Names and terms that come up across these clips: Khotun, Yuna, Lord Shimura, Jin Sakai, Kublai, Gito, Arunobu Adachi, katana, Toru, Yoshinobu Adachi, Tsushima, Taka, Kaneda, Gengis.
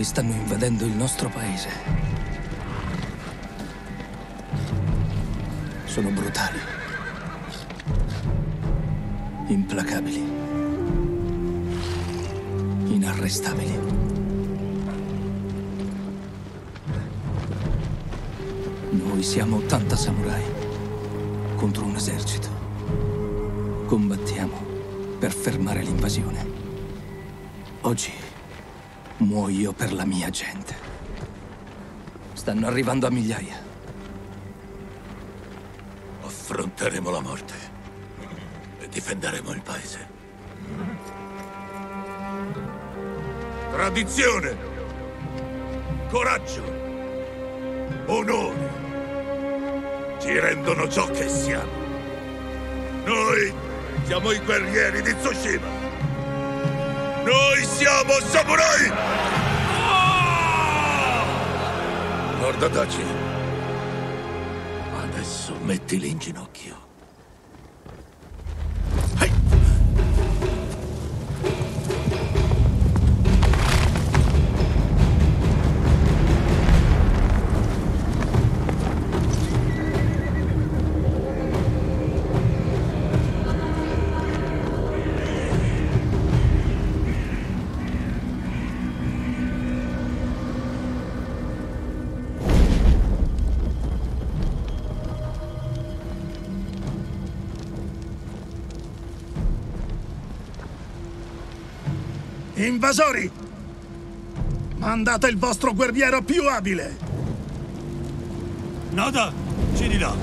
ostacoli stanno invadendo il nostro paese. Sono brutali. Implacabili. Inarrestabili. Noi siamo 80 samurai contro un esercito. Combattiamo per fermare l'invasione. Oggi muoio per la mia gente. Stanno arrivando a migliaia. Affronteremo la morte e difenderemo il paese. Tradizione, coraggio, onore ci rendono ciò che siamo. Noi siamo i guerrieri di Tsushima. Noi siamo samurai! Oh! Lord Adachi, adesso mettili in ginocchio. Invasori! Mandate il vostro guerriero più abile! Nada! Ci dirà!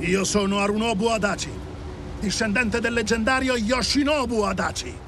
Io sono Arunobu Adachi, discendente del leggendario Yoshinobu Adachi.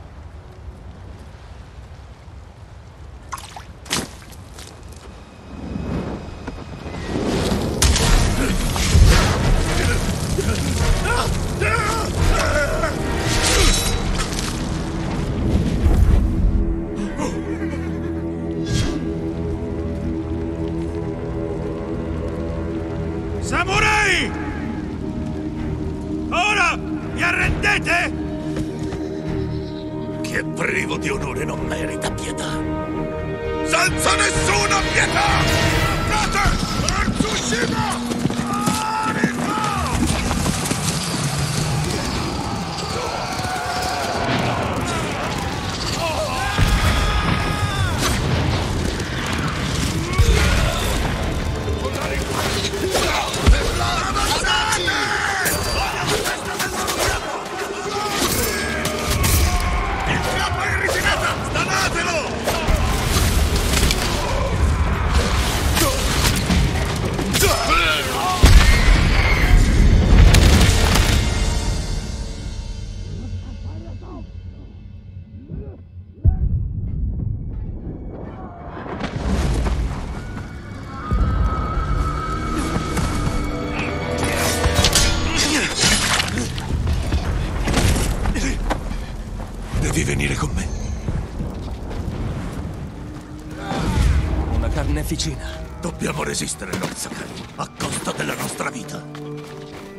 Dobbiamo resistere, Lord Sakai, a costa della nostra vita.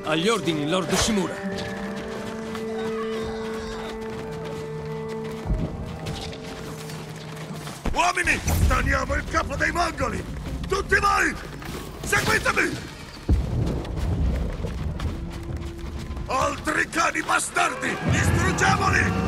Agli ordini, Lord Shimura. Uomini, teniamo il capo dei mongoli! Tutti voi, seguitemi! Altri cani bastardi, distruggiamoli!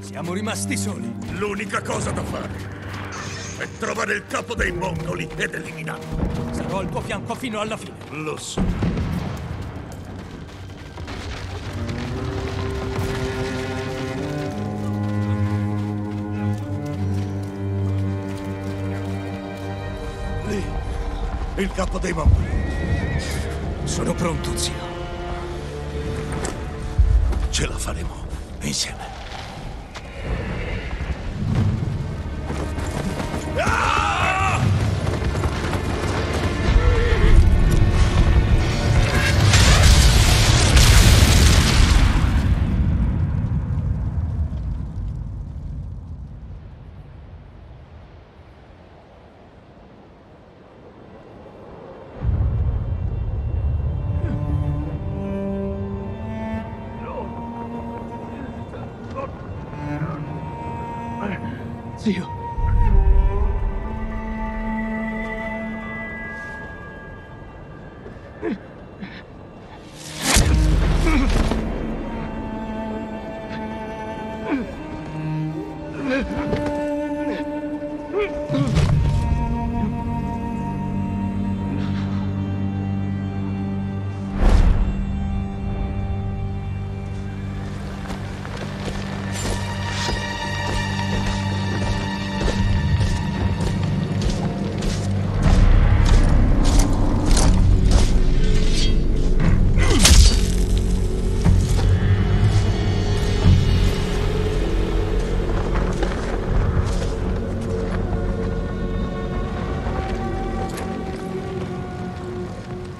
Siamo rimasti soli. L'unica cosa da fare è trovare il capo dei mongoli ed eliminarlo. Sarò al tuo fianco fino alla fine. Lo so. Il capo dei mongoli. Sono pronto, zio. Ce la faremo insieme. Ah!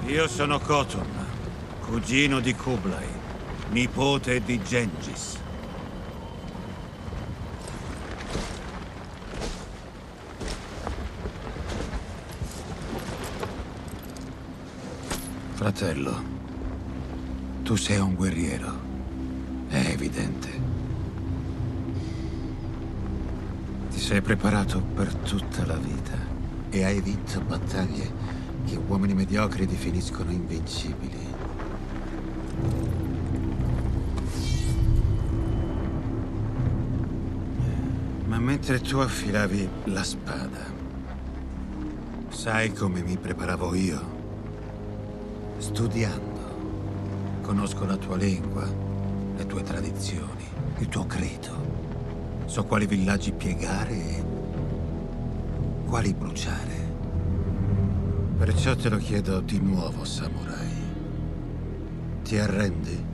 Io sono Khotun, cugino di Kublai, nipote di Gengis. Fratello, tu sei un guerriero, è evidente. Ti sei preparato per tutta la vita e hai vinto battaglie che uomini mediocri definiscono invincibili. Ma mentre tu affilavi la spada, sai come mi preparavo io? Studiando. Conosco la tua lingua, le tue tradizioni, il tuo credo. So quali villaggi piegare e quali bruciare. Perciò te lo chiedo di nuovo, samurai. Ti arrendi?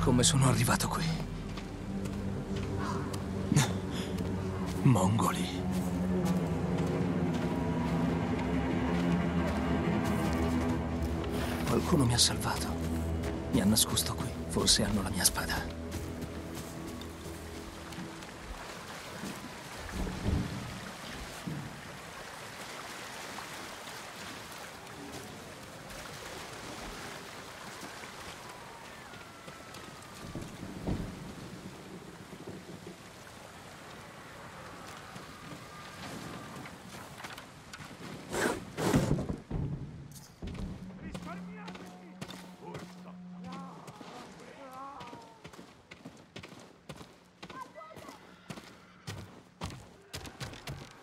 Come sono arrivato qui? Mongoli. Qualcuno mi ha salvato. Mi ha nascosto qui. Forse hanno la mia spada.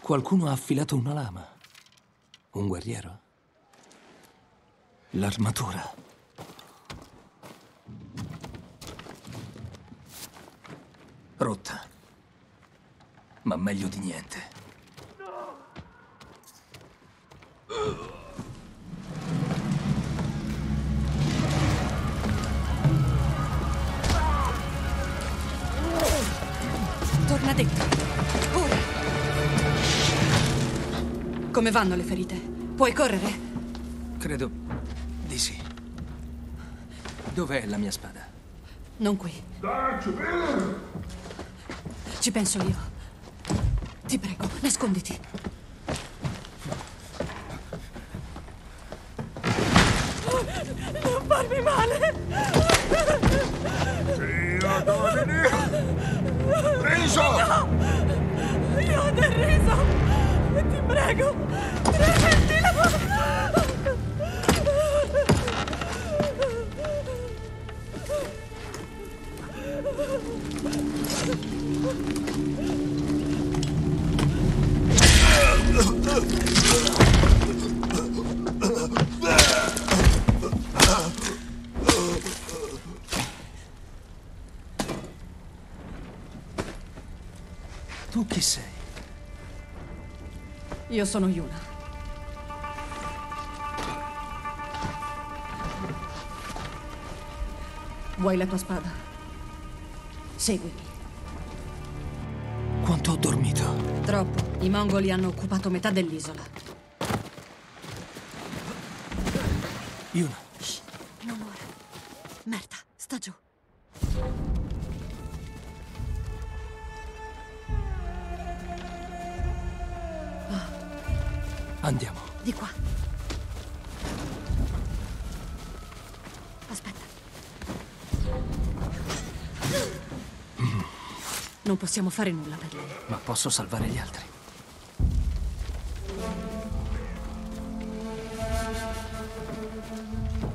Qualcuno ha affilato una lama. Un guerriero. L'armatura. Rotta. Ma meglio di niente. Torna dentro. Ora. Come vanno le ferite? Puoi correre? Credo di sì. Dov'è la mia spada? Non qui. Ci penso io. Ti prego, nasconditi. Non farmi male. Io domini. Riso! No! Io del riso! Ti prego! Prendilo! Tu chi sei? Io sono Yuna. Vuoi la tua spada? Seguimi. Quanto ho dormito? Troppo. I mongoli hanno occupato metà dell'isola. Yuna. Shh, non ora. Merda, sta giù. Andiamo. Di qua. Aspetta. Non possiamo fare nulla per lei. Ma posso salvare gli altri.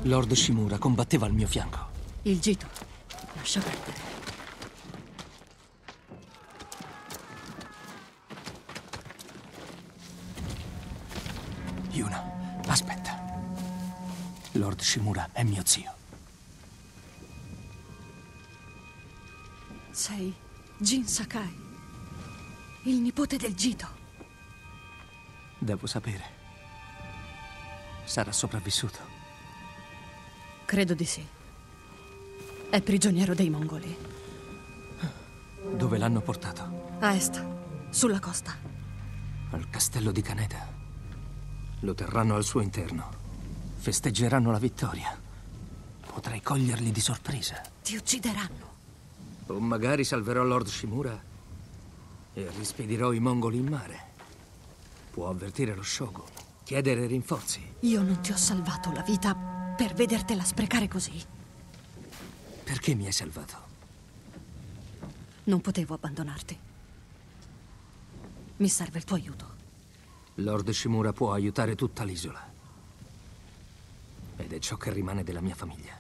Lord Shimura combatteva al mio fianco. Il Gito. Lascia perdere. Lord Shimura è mio zio. Sei Jin Sakai, il nipote del Gito. Devo sapere. Sarà sopravvissuto? Credo di sì. È prigioniero dei mongoli. Dove l'hanno portato? A est, sulla costa. Al castello di Kaneda. Lo terranno al suo interno. Festeggeranno la vittoria. Potrei coglierli di sorpresa. Ti uccideranno. O magari salverò Lord Shimura e rispedirò i mongoli in mare. Può avvertire lo shogun, chiedere rinforzi. Io non ti ho salvato la vita per vedertela sprecare così. Perché mi hai salvato? Non potevo abbandonarti. Mi serve il tuo aiuto. Lord Shimura può aiutare tutta l'isola. Ed è ciò che rimane della mia famiglia.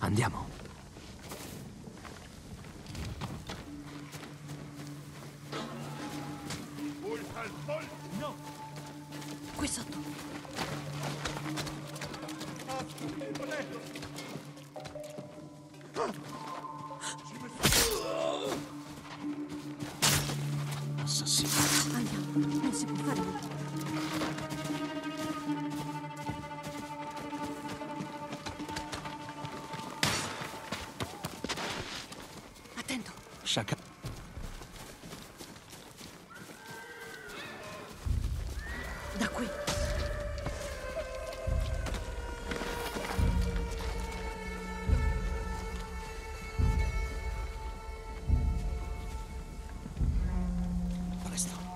Andiamo. No. Qui sotto. Assassino. Andiamo, non si può fare nulla. Shaka. Da qui. Presto.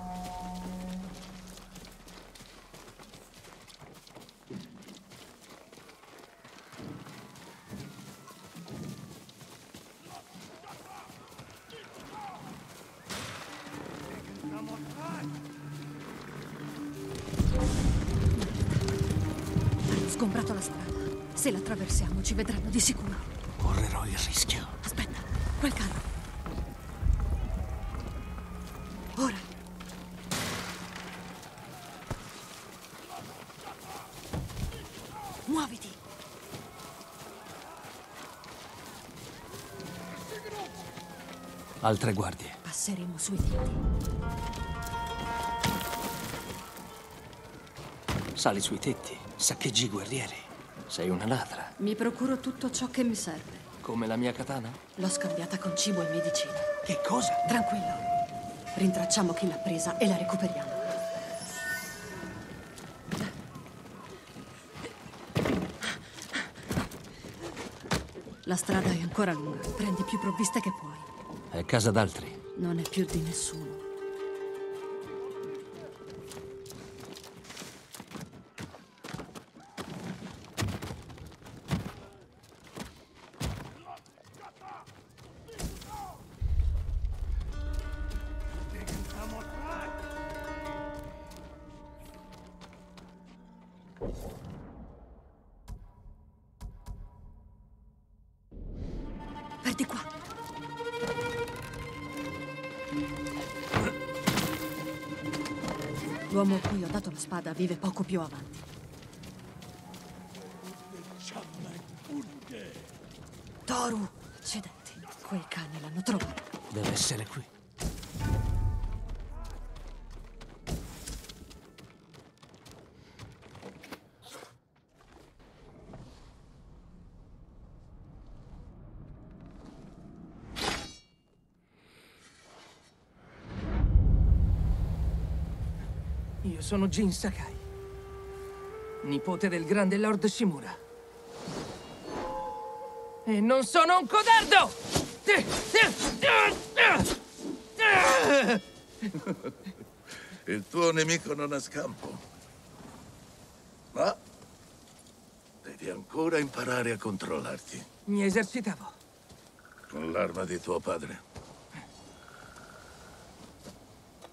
Comprato la strada. Se la attraversiamo ci vedranno di sicuro. Correrò il rischio. Aspetta, quel carro. Ora. Altre guardie. Passeremo sui tetti. Sali sui tetti, saccheggi i guerrieri. Sei una ladra. Mi procuro tutto ciò che mi serve. Come la mia katana? L'ho scambiata con cibo e medicina. Che cosa? Tranquillo. Rintracciamo chi l'ha presa e la recuperiamo. La strada è ancora lunga. Prendi più provviste che puoi. È casa d'altri. Non è più di nessuno. Di qua. L'uomo a cui ho dato la spada vive poco più avanti. Toru! Accidenti, quei cani l'hanno trovato. Deve essere qui. Io sono Jin Sakai, nipote del grande Lord Shimura. E non sono un codardo! Il tuo nemico non ha scampo. Ma devi ancora imparare a controllarti. Mi esercitavo. Con l'arma di tuo padre.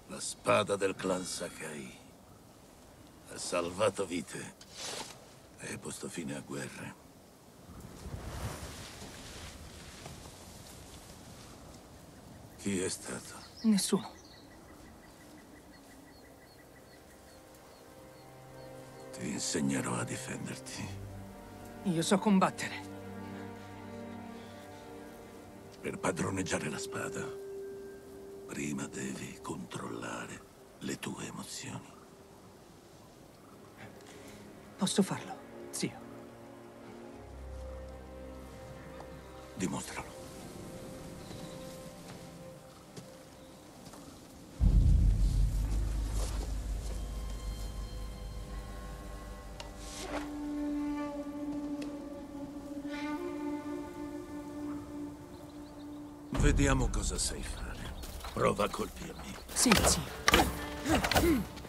La spada del clan Sakai. Ha salvato vite e posto fine a guerre. Chi è stato? Nessuno. Ti insegnerò a difenderti. Io so combattere. Per padroneggiare la spada, prima devi controllare le tue emozioni. Posso farlo, zio. Dimostralo. Vediamo cosa sai fare. Prova a colpirmi. Sì, zio.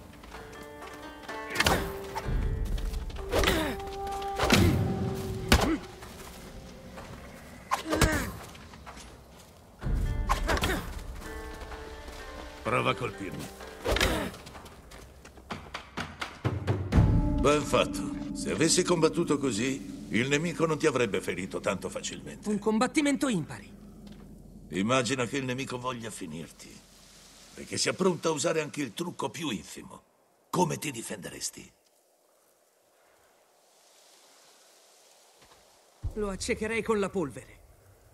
Prova a colpirmi. Ben fatto. Se avessi combattuto così, il nemico non ti avrebbe ferito tanto facilmente. Un combattimento impari. Immagina che il nemico voglia finirti. E che sia pronto a usare anche il trucco più infimo. Come ti difenderesti? Lo accecherei con la polvere,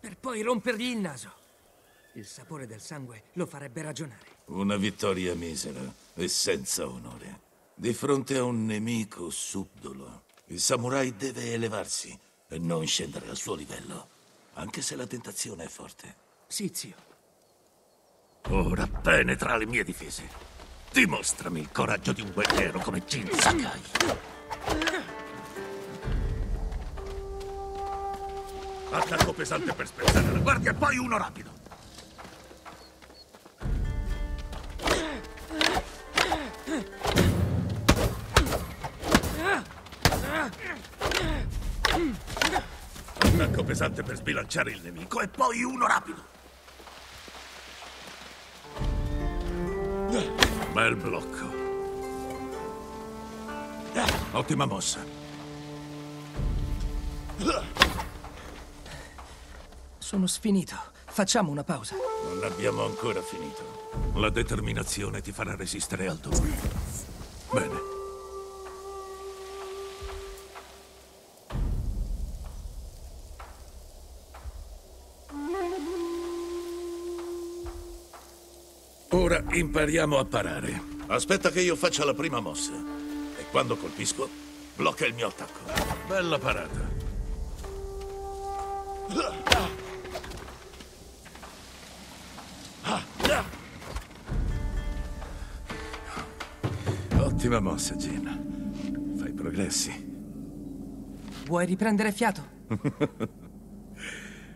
per poi rompergli il naso. Il sapore del sangue lo farebbe ragionare. Una vittoria misera e senza onore. Di fronte a un nemico subdolo, il samurai deve elevarsi e non scendere al suo livello, anche se la tentazione è forte. Sì, zio. Ora penetra le mie difese. Dimostrami il coraggio di un guerriero come Jin Sakai. Attacco pesante per spezzare la guardia e poi uno rapido. Attacco pesante per sbilanciare il nemico e poi uno rapido. Bel blocco. Ottima mossa. Sono sfinito. Facciamo una pausa. Non abbiamo ancora finito. La determinazione ti farà resistere al dolore. Bene. Ora impariamo a parare. Aspetta che io faccia la prima mossa. E quando colpisco, blocca il mio attacco. Bella parata. Ottima mossa, Jin. Fai progressi. Vuoi riprendere fiato?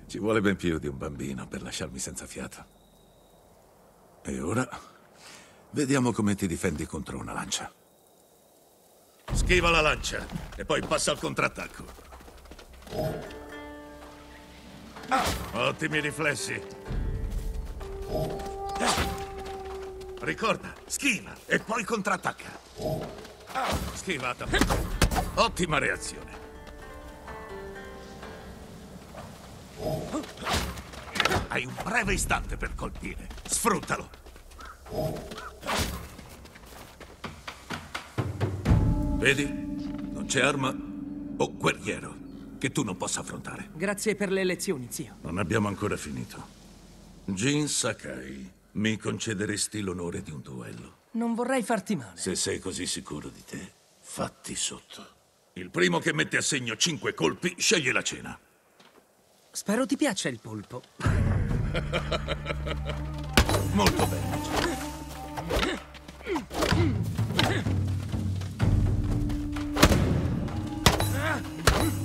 Ci vuole ben più di un bambino per lasciarmi senza fiato. E ora vediamo come ti difendi contro una lancia. Schiva la lancia e poi passa al contrattacco. Ottimi riflessi. Ricorda, schiva e poi contrattacca. Schivata. Ottima reazione. Hai un breve istante per colpire. Sfruttalo. Vedi? Non c'è arma o guerriero che tu non possa affrontare. Grazie per le lezioni, zio. Non abbiamo ancora finito. Jin Sakai, mi concederesti l'onore di un duello? Non vorrei farti male. Se sei così sicuro di te, fatti sotto. Il primo che mette a segno 5 colpi sceglie la cena. Spero ti piaccia il polpo. Molto bene.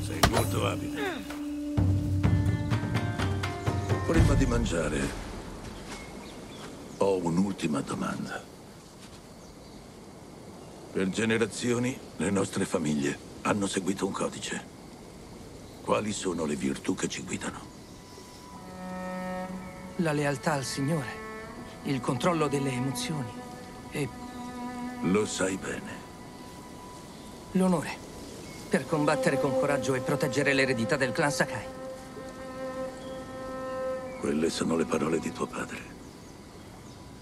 Sei molto abile. Prima di mangiare, ho un'ultima domanda. Per generazioni le nostre famiglie hanno seguito un codice. Quali sono le virtù che ci guidano? La lealtà al Signore, il controllo delle emozioni e... Lo sai bene. L'onore, per combattere con coraggio e proteggere l'eredità del clan Sakai. Quelle sono le parole di tuo padre.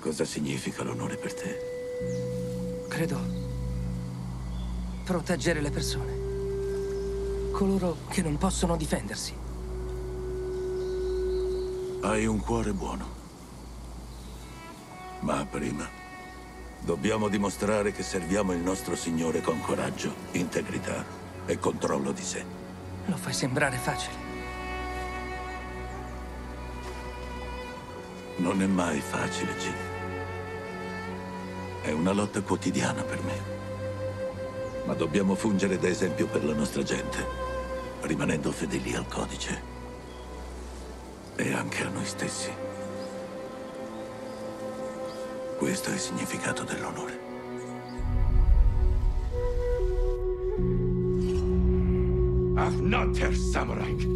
Cosa significa l'onore per te? Credo... proteggere le persone. Coloro che non possono difendersi. Hai un cuore buono. Ma prima dobbiamo dimostrare che serviamo il nostro Signore con coraggio, integrità e controllo di sé. Lo fai sembrare facile. Non è mai facile, Jin. È una lotta quotidiana per me. Ma dobbiamo fungere da esempio per la nostra gente, rimanendo fedeli al codice e anche a noi stessi. Questo è il significato dell'onore. I've not her samurai.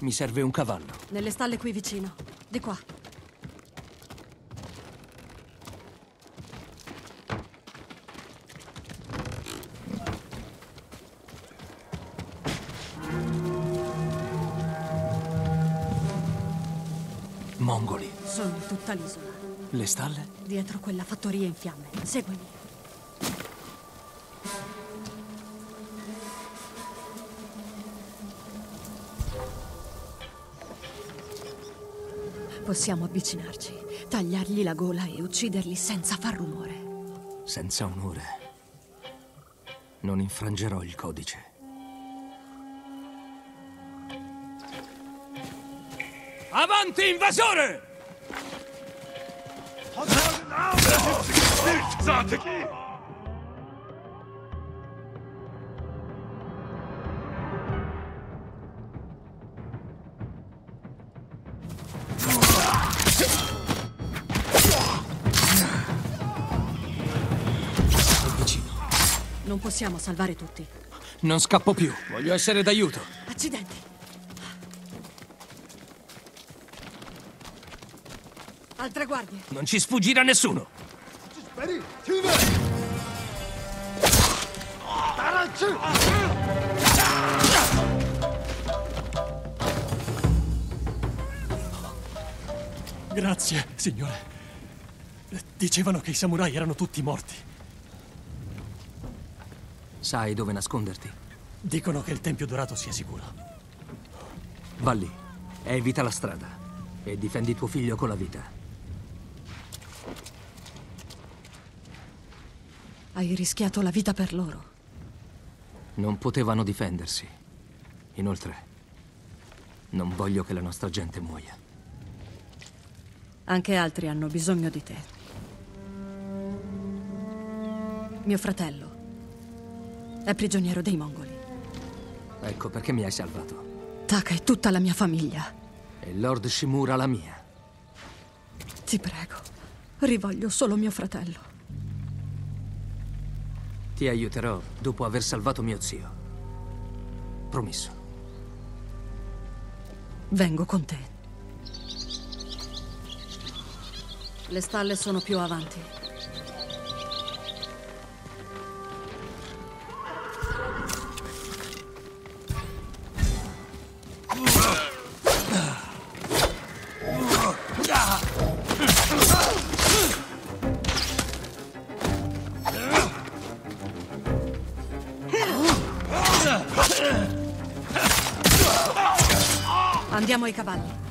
Mi serve un cavallo. Nelle stalle qui vicino. Di qua. Mongoli. Sono tutta l'isola. Le stalle? Dietro quella fattoria in fiamme. Seguimi. Possiamo avvicinarci, tagliargli la gola e ucciderli senza far rumore. Senza onore. Non infrangerò il codice. Avanti, invasore! No! Non possiamo salvare tutti. Non scappo più. Voglio essere d'aiuto. Accidenti. Altre guardie. Non ci sfuggirà nessuno. Grazie, signore. Dicevano che i samurai erano tutti morti. Sai dove nasconderti? Dicono che il Tempio Dorato sia sicuro. Va lì, evita la strada e difendi tuo figlio con la vita. Hai rischiato la vita per loro. Non potevano difendersi. Inoltre, non voglio che la nostra gente muoia. Anche altri hanno bisogno di te. Mio fratello è prigioniero dei mongoli. Ecco perché mi hai salvato. Taka è tutta la mia famiglia. E Lord Shimura la mia. Ti prego, rivoglio solo mio fratello. Ti aiuterò dopo aver salvato mio zio. Promesso. Vengo con te. Le stalle sono più avanti. Andiamo ai cavalli.